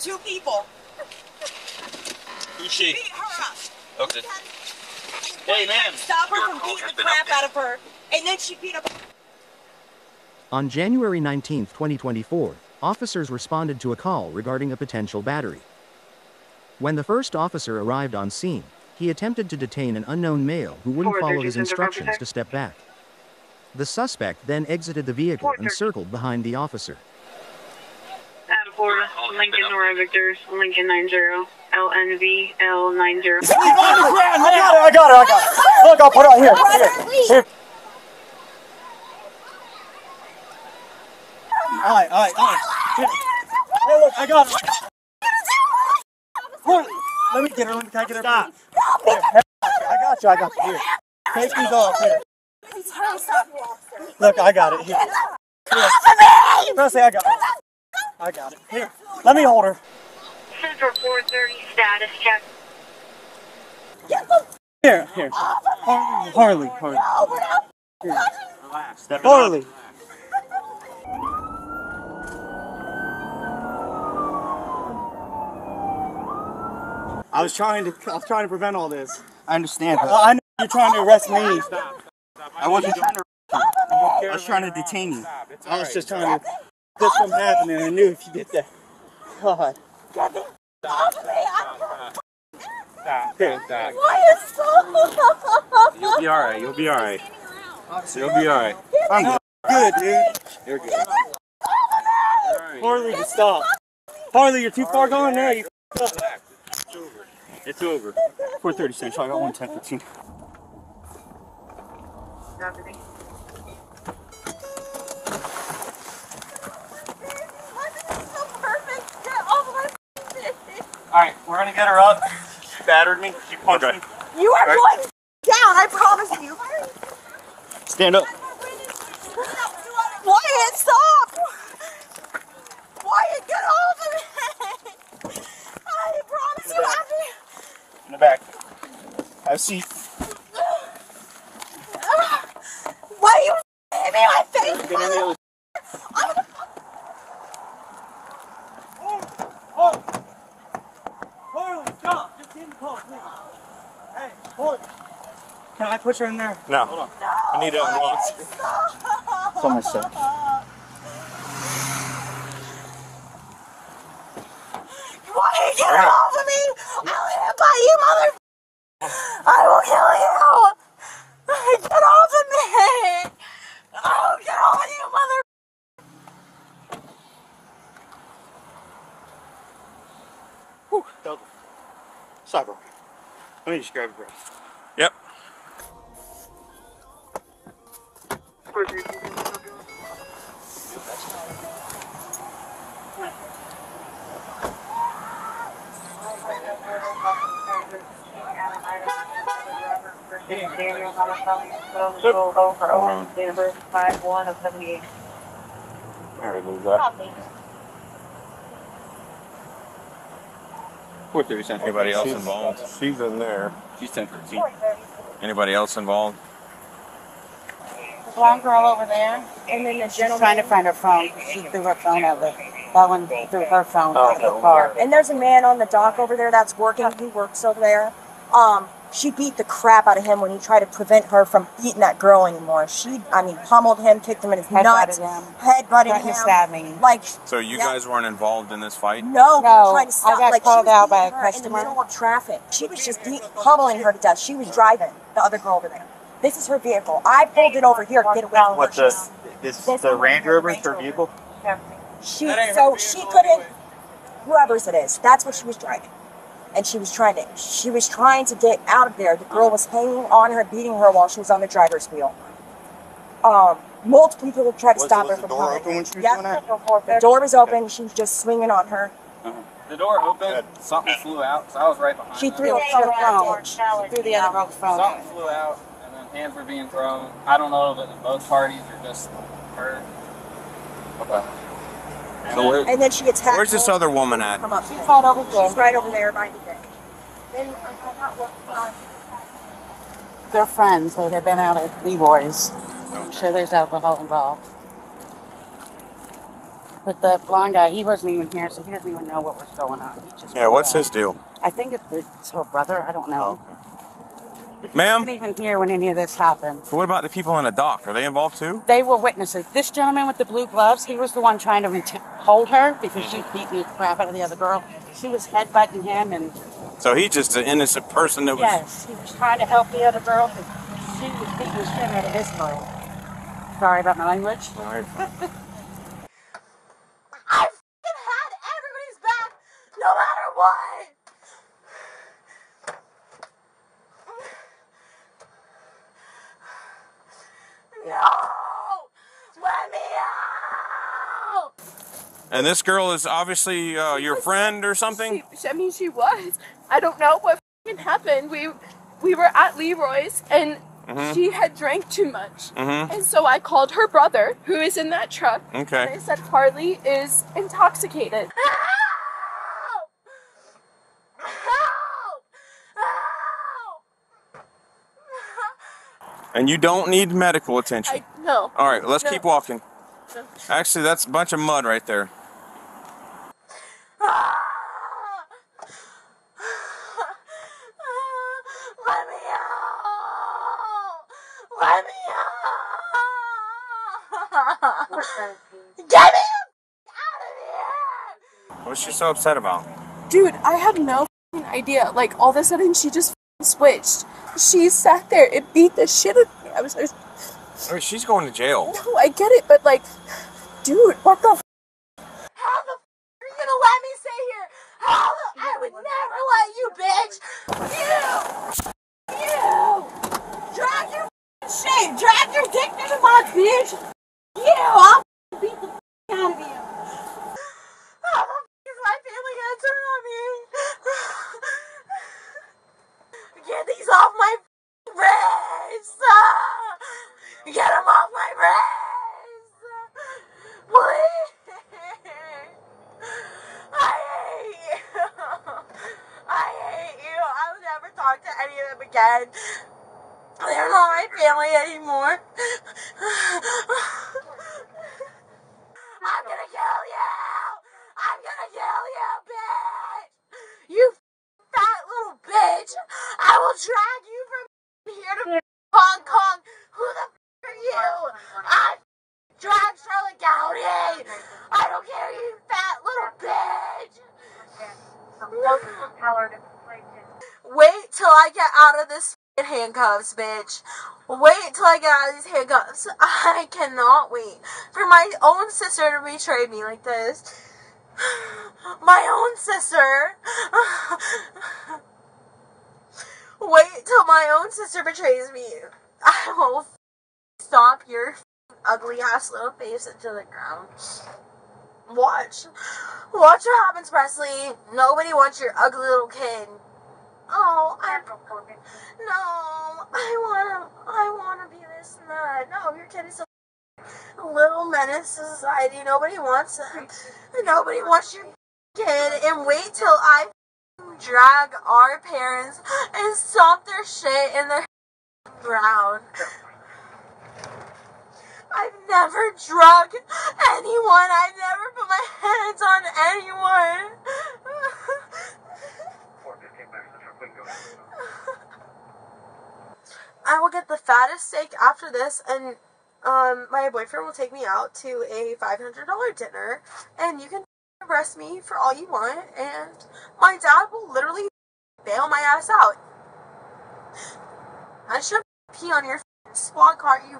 two people. Who's she? Beat her up. Okay. Hey, ma'am. Stop her from beating the crap out of her. And then she beat up. On January 19, 2024, officers responded to a call regarding a potential battery. When the first officer arrived on scene, he attempted to detain an unknown male who wouldn't follow his instructions to step back. The suspect then exited the vehicle and circled behind the officer. Adam 4, Lincoln Nora Victor, Lincoln 90, LNV, L90. I got her. Look, I'll put her here. Here. All right. Hey, look, I got her. Let me get her. Let me get her. Stop. I got you. Here. Take these off. Here. Look, I got it. Here. Honestly, I got it. Here. Let me hold her. Central 430 status check. Here. Harley. Here. Relax. Harley. I was trying to prevent all this. I understand. Well, I know you're trying to arrest me. Stop. I wasn't trying to arrest you. I was trying to detain you. I was just trying to this from happening. I knew if you did that. God. Stop. You'll be alright. I'm good, dude. You're good. Harley, just stop. Harley, you're too far gone now. You It's over. 4:30 Central. I got 1:10:15. Alright, we're gonna get her up. She battered me. She punched me. You are going down, I promise you. Stand up. Wyatt, stop! Wyatt, get off of it! I promise you, after. In the back. Have a seat. Why are you hitting me in my face? Harley, stop! Just in the car, please. Hey, Harley. Can I push her in there? No. Hold on. No, I need an ambulance. It's on my side. Why get her off of me? I'll hit by you, mother. I will kill you. Get off of me. I will get off of you, mother. Whew. Double. Cyber. Let me just grab a breath. Yep. Daniel for Denver 51 of 78. Alright, move that. 4:30 Central. Anybody else involved? She's in there. She's 10:13. Anybody else involved? Blonde girl over there, and then the gentleman trying to find her phone. She threw her phone out there. That one threw her phone out the car. And there's a man on the dock over there that's working. He works over there. She beat the crap out of him when he tried to prevent her from beating that girl anymore. She, pummeled him, kicked him in his nuts, headbutted him, stabbed me. Like, so you guys weren't involved in this fight? No, trying to stop. I got called out by a customer in the middle of traffic. She was just pummeling her to death. She was driving the other girl over there. This is her vehicle. I pulled it over here to get away from her. This the Range Rover is her vehicle? Yeah. She couldn't, whoever's it is, that's what she was driving. And she was trying to get out of there. The girl was hanging on her, beating her while she was on the driver's wheel. Multiple people tried to stop her from coming. Was the door open when she was doing that? The door was open. She was just swinging on her. The door opened, something flew out, so I was right behind her. She threw the other girl's phone. Something flew out, and then hands were being thrown. I don't know, but both parties are just hurt. Okay. And then she gets hacked. Where's this other woman at? She's right over there by the deck. They're friends, so they've been out at Lee Boys. I'm sure there's alcohol involved. with the blonde guy, he wasn't even here, so he doesn't even know what was going on. He just what's his deal? I think it's her brother. I don't know. Oh. Ma'am? I wasn't even here when any of this happened. But what about the people in the dock? Are they involved too? They were witnesses. This gentleman with the blue gloves, he was the one trying to hold her because she beat the crap out of the other girl. She was headbutting him. And so he's just an innocent person that was... Yes, he was trying to help the other girl. She was beating the shit out of his girl. Sorry about my language. Sorry. I f***ing had everybody's back, no matter what. No! Let me out! And this girl is obviously your friend or something? I mean, she was. I don't know what f***ing happened. We were at Lee Boys and... Mm-hmm. She had drank too much, mm-hmm. and so I called her brother, who is in that truck, okay. and I said, Carly is intoxicated. Help! Help! Help! And you don't need medical attention? No. All right, let's keep walking. No. Actually, that's a bunch of mud right there. Get me out of here! What's she so upset about? Dude, I had no idea. Like, all of a sudden, she just switched. She sat there and beat the shit out of me. I was like... I mean, she's going to jail. No, I get it, but like... Dude, what the How the are you gonna let me stay here? How the... I would never let you, bitch! You! Drag your shame! Drag your dick to the box, bitch! You! I'll beat the out of you! How the is my family gonna turn on me? Get these off my wrist! Get them off my wrist! Please! I hate you! I hate you! I will never talk to any of them again! They're not my family anymore! I'm gonna kill you! I'm gonna kill you, bitch! You fat little bitch! I will drag you from here to Hong Kong! Who the f*** are you? I drag Charlotte County! I don't care, you fat little bitch! Wait till I get out of this handcuffs, bitch. Wait till I get out of these handcuffs. I cannot wait for my own sister to betray me like this. My own sister. Wait till my own sister betrays me. I will stomp your ugly ass little face into the ground. Watch. Watch what happens, Presley. Nobody wants your ugly little kid. Oh, I wanna be this nut. No, your kid is a little menace to society. Nobody wants them. Nobody wants your kid. And wait till I drag our parents and stomp their shit in their ground. I've never drugged anyone. I've never put my hands on anyone. I will get the fattest steak after this, and my boyfriend will take me out to a $500 dinner, and you can arrest me for all you want, and my dad will literally bail my ass out. I should pee on your squad car, you.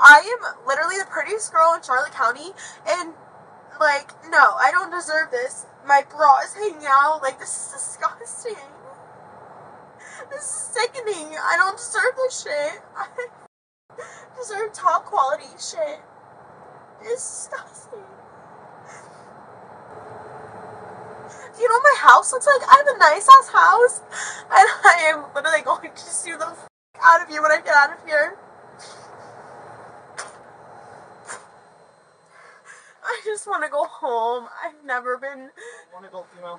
I am literally the prettiest girl in Charlotte County, and like, no, I don't deserve this. My bra is hanging out. Like, this is disgusting. This is sickening. I don't deserve this shit. I deserve top quality shit. It's disgusting. You know what my house looks like? I have a nice ass house. And I am literally going to sue the f*** out of you when I get out of here. I just want to go home. I've never been... Want to go, female?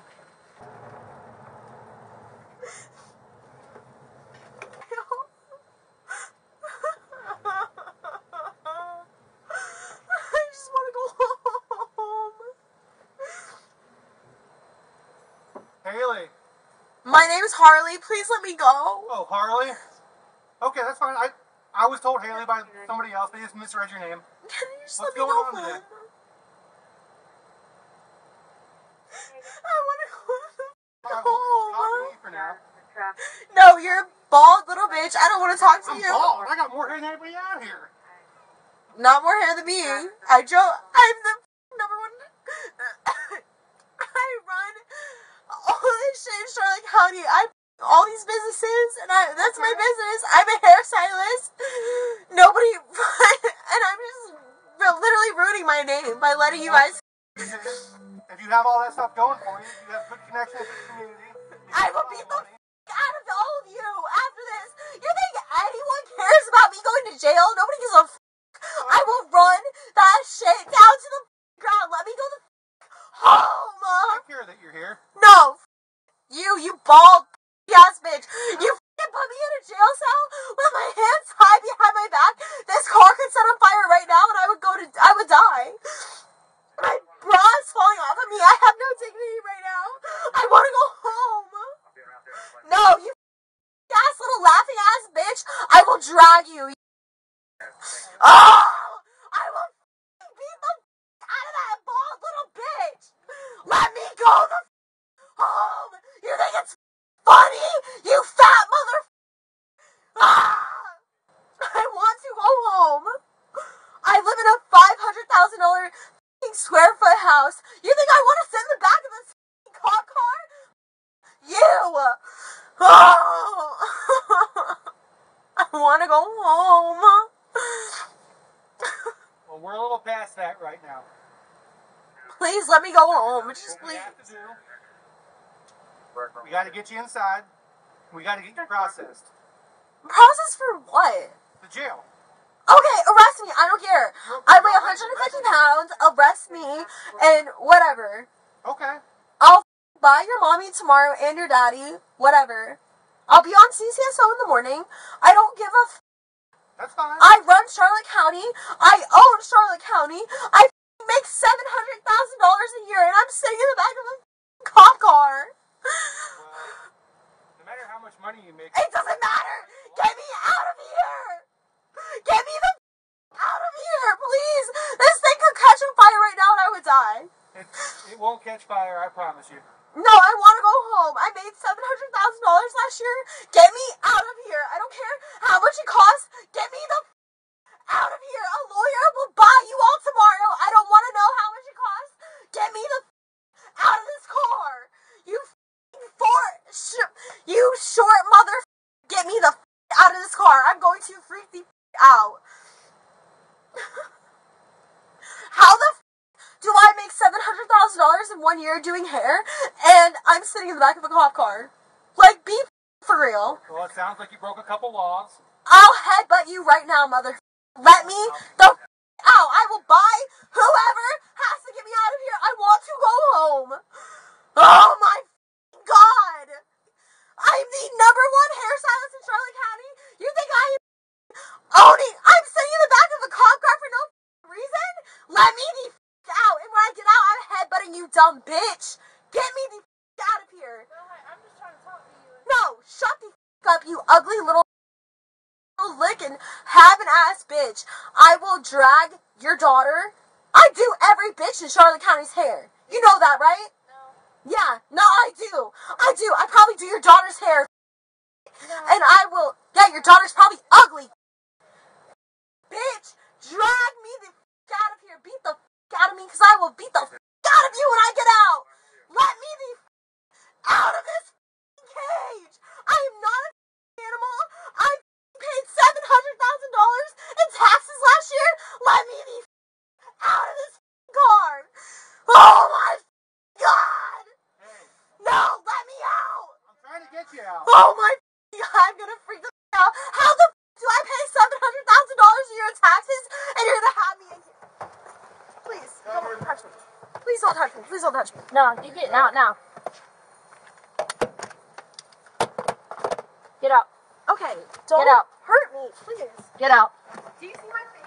I just want to go home. My name's Harley. Please let me go. Oh, Harley? Okay, that's fine. I was told Haley by somebody else. They just misread your name. Can you just What's going on today? I want to go home. For now. No, you're a bald little bitch. I don't want to talk to you. I'm bald. I got more hair than anybody out here. Not more hair than me. I joke. I'm the number one. I run all this shit in Charlotte County. I all these businesses, and that's my business. I'm a hairstylist. Nobody, and I'm just literally ruining my name by letting you guys. If you have all that stuff going for you, you have good connections with the community. I will be the out of all of you after this. You think anyone cares about me going to jail? Nobody gives a f. I will run that shit down to the ground. Let me go the home. I care that you're here. No, you bald ass bitch. You f***ing put me in a jail cell with my hands tied behind my back. This car could set on fire right now, and I would die. My bra is falling off of me. I have no dignity right now. I want to go home. No, you f***ing ass little laughing ass bitch. I will drag you. Oh! I will f***ing beat the f*** out of that bald little bitch! Let me go the f*** home! You think it's funny? You fat mother f***! Ah! I want to go home! I live in a $500,000 f***ing square foot house! You think I want to sit in the back of this f***ing cop car? You! Oh! I want to go home! Well, we're a little past that right now. Please let me go home. Just please. We got to get you inside. We got to get you processed. Processed for what? The jail. Okay, arrest me. I don't care. I weigh 150 pounds. Arrest me and whatever. Okay. I'll buy your mommy tomorrow and your daddy. Whatever. I'll be on CCSO in the morning. I don't give a. That's fine. I run Charlotte County. I own Charlotte County. I make $700,000 a year, and I'm sitting in the back of a cop car. No matter how much money you make, it doesn't matter. Get me out of here. Get me the out of here, please. This thing could catch on fire right now, and I would die. It won't catch fire, I promise you. No, I want to go home. I made $700,000 last year. Get me out of here. I don't care how much it costs. Get me the out of here. A lawyer will buy you all tomorrow. I don't want to know how much it costs. Get me the out of this car. You you short mother. Get me the out of this car. I'm going to freak the out. How the do I make $700,000 in 1 year doing hair, and I'm sitting in the back of a cop car? Like, be for real. Well, it sounds like you broke a couple laws. I'll headbutt you right now, mother. Let me the out. I will buy whoever has to get me out of here. I want to go home. Oh, my God. I'm the #1 hairstylist in Charlotte County. You think I am owning? I'm sitting in the back of a cop car for no reason? Let me be out, and when I get out, I'm headbutting you, dumb bitch. Get me the f out of here. No, I'm just trying to talk to you. No, shut the f up, you ugly little lickin' having ass bitch. I will drag your daughter. I do every bitch in Charlotte County's hair. You know that, right? No. Yeah, no, I do. I do. I probably do your daughter's hair. No. And I will. Yeah, your daughter's probably ugly. Bitch, drag me the f out of here. Beat the f out of me, because I will beat the f*** out of you when I get out! Let me the f*** out of this f***ing cage! I am not a f***ing animal! I paid $700,000 in taxes last year! Let me the f*** out of this f***ing car! Oh my God! No, let me out! I'm trying to get you out! Oh my f***ing God, I'm gonna freak the f*** out! How the f*** do I pay $700,000 a year in taxes, and you're gonna have me again? Please, don't touch me. Please don't touch me. Please don't touch me. No, you get out now. Get out. Okay, don't get out. Hurt me, please. Get out. Do you see my face?